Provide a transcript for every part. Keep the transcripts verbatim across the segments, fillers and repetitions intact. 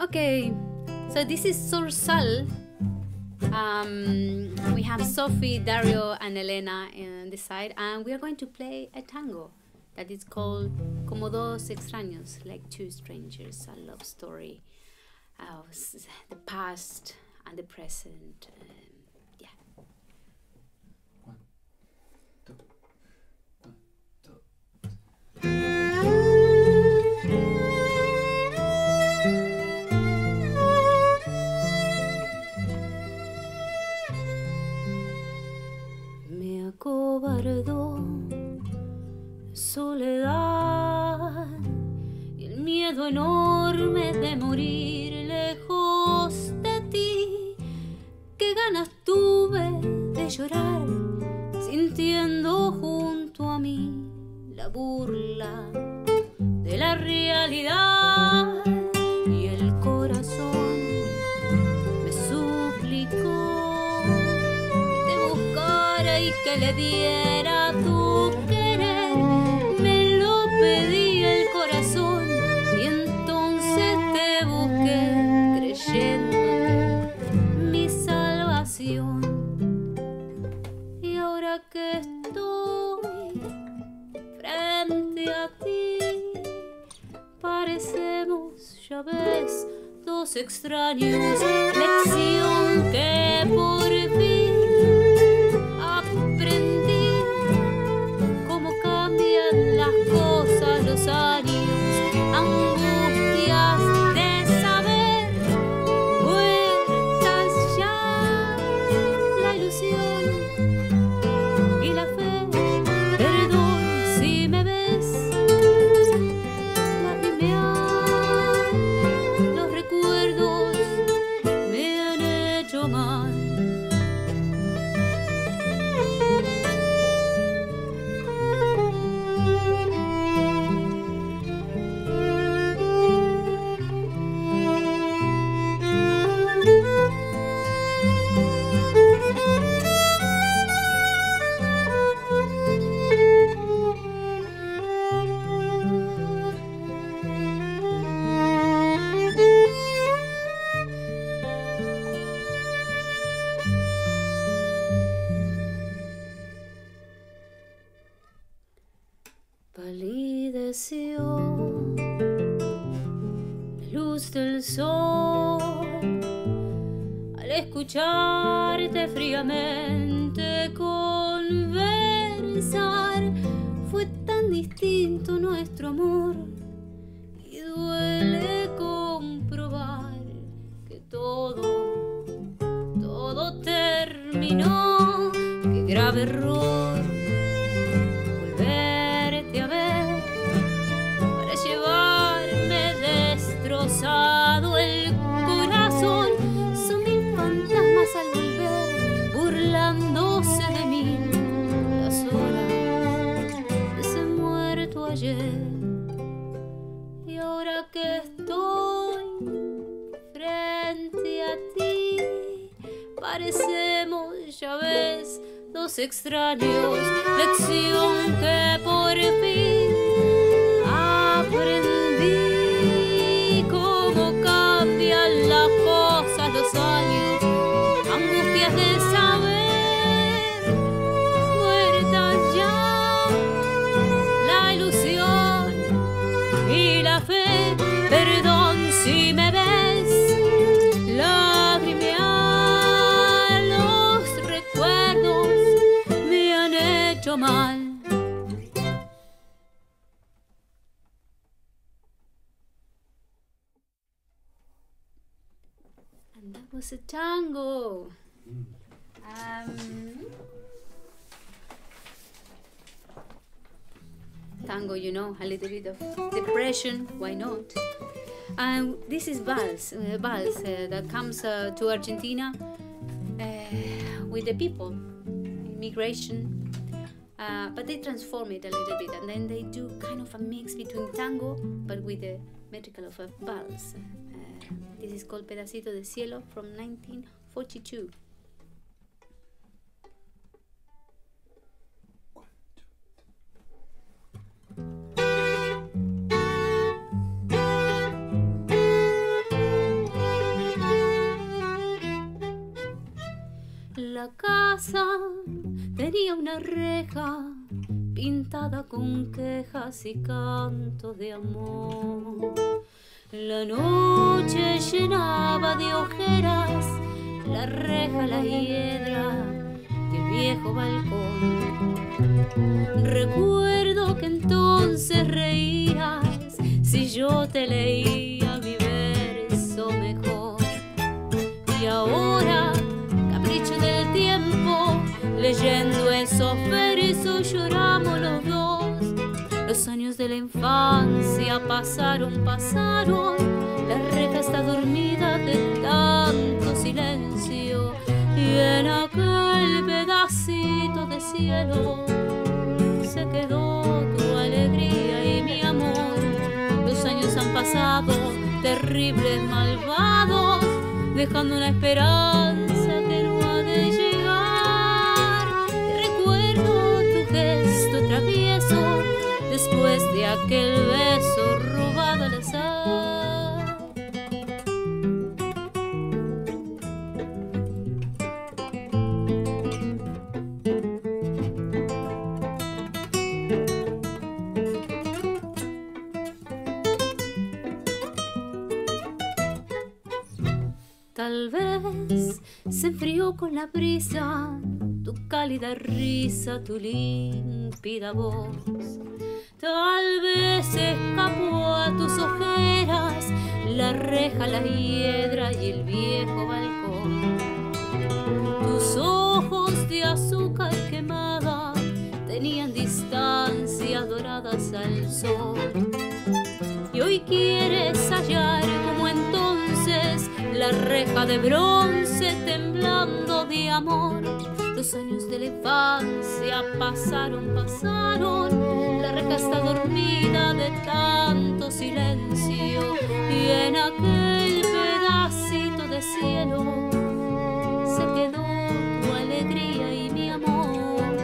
Okay, so this is Zorzál. Um, we have Sophie, Dario and Elena on this side, and we are going to play a tango that is called Como dos extraños, like two strangers, a love story of the past and the present. Um, yeah. One, two. Cobardó soledad y el miedo enorme de morir lejos de ti. Qué ganas tuve de llorar sintiendo junto a mí la burla de la realidad, y el corazón me suplicó y que le diera tu querer. Me lo pedí el corazón y entonces te busqué, creyéndote mi salvación. Y ahora que estoy frente a ti, parecemos, ya ves, dos extraños. Lección que por fin palideció la luz del sol al escucharte fríamente conversar. Fue tan distinto nuestro amor y duele comprobar que todo, todo terminó. Qué grave error volverte a ver, llevarme destrozado el corazón. Son mil fantasmas al volver, burlándose de mí, las horas de ese muerto ayer. Y ahora que estoy frente a ti, parecemos, ya ves, dos extraños. Lección que por fin aprendí, cómo cambian las cosas, los años, angustias de saber, muerta ya la ilusión y la fe. Perdón si me ves lagrimear, los recuerdos me han hecho mal. And that was a tango. Um, tango, you know, a little bit of depression, why not? Um, this is vals, uh, vals uh, that comes uh, to Argentina uh, with the people, immigration, uh, but they transform it a little bit, and then they do kind of a mix between tango, but with the metrical of a vals. This is called Pedacito de Cielo from nineteen forty-two. One, two, la casa tenía una reja pintada con quejas y cantos de amor. La noche llenaba de ojeras la reja, la hiedra del viejo balcón. Recuerdo que entonces reías si yo te leía mi verso mejor. Y ahora, capricho del tiempo, leyendo esos versos lloramos los dos. Los años de la infancia pasaron, pasaron. La reja está dormida de tanto silencio. Y en aquel pedacito de cielo se quedó tu alegría y mi amor. Los años han pasado, terribles, malvados, dejando una esperanza que no ha de llegar. Te recuerdo tu gesto travieso después de aquel beso robado al azar. Tal vez se enfrió con la brisa tu cálida risa, tu límpida voz. Tal vez se escapó a tus ojeras la reja, la hiedra y el viejo balcón. Tus ojos de azúcar quemada tenían distancias doradas al sol. Y hoy quieres hallar como entonces la reja de bronce temblando de amor. Los años de la infancia pasaron, pasaron. La reja está dormida de tanto silencio. Y en aquel pedacito de cielo se quedó tu alegría y mi amor.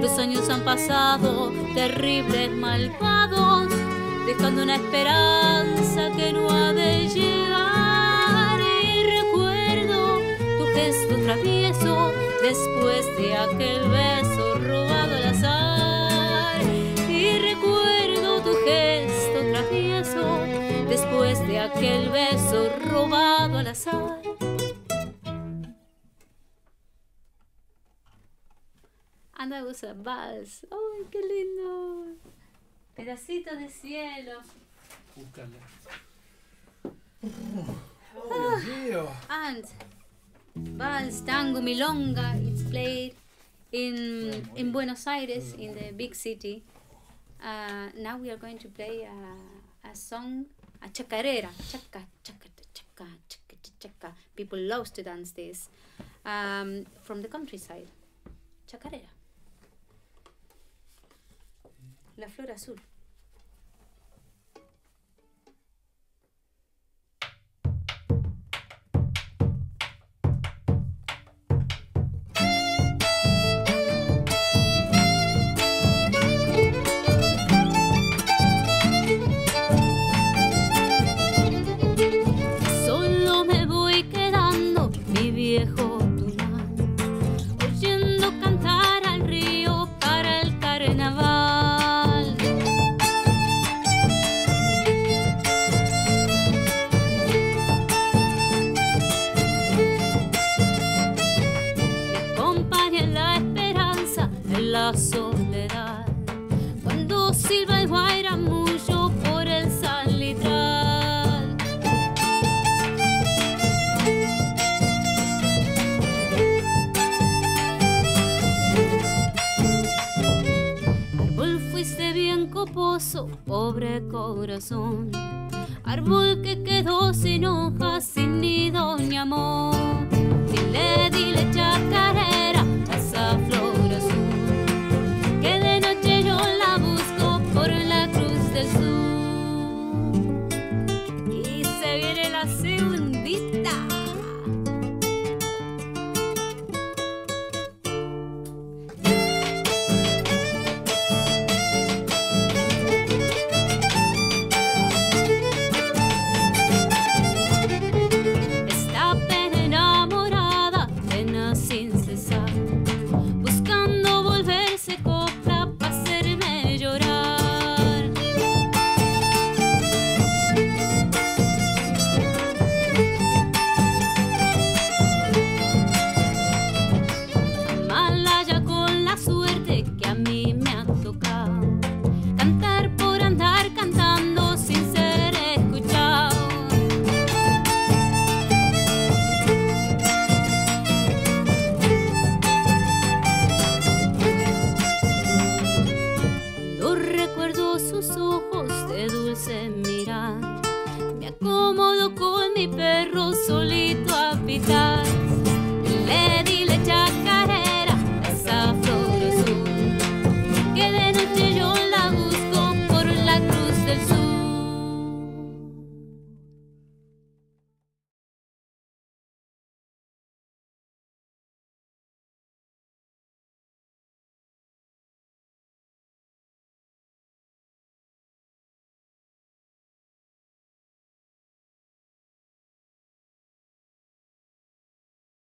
Los años han pasado, terribles, malvados, dejando una esperanza que no ha de llegar. Y recuerdo tu gesto travieso después de aquel beso robado al azar. Y recuerdo tu gesto travieso después de aquel beso robado al azar. Andaluza Vals. ¡Ay, qué lindo! Pedacito de cielo. Búscala. Oh, Dios mío. And vals, tango, milonga, it's played in in Buenos Aires, in the big city. Uh, now we are going to play a, a song, a chacarera. Chaca, chaca, chaca, chaca, chaca. People love to dance this um, from the countryside. Chacarera. La flor azul. Solo me voy quedando, mi viejo Tucumán, oyendo cantar al río para el carnaval. La soledad, cuando silba el guairamullo por el salitral. Árbol fuiste bien coposo, pobre corazón, árbol que quedó sin hojas, sin nido ni amor. Dile, dile chacarera a esa flor azul, que de noche yo la busco por la Cruz del Sur. Y se viene la segundita. solito a pitar.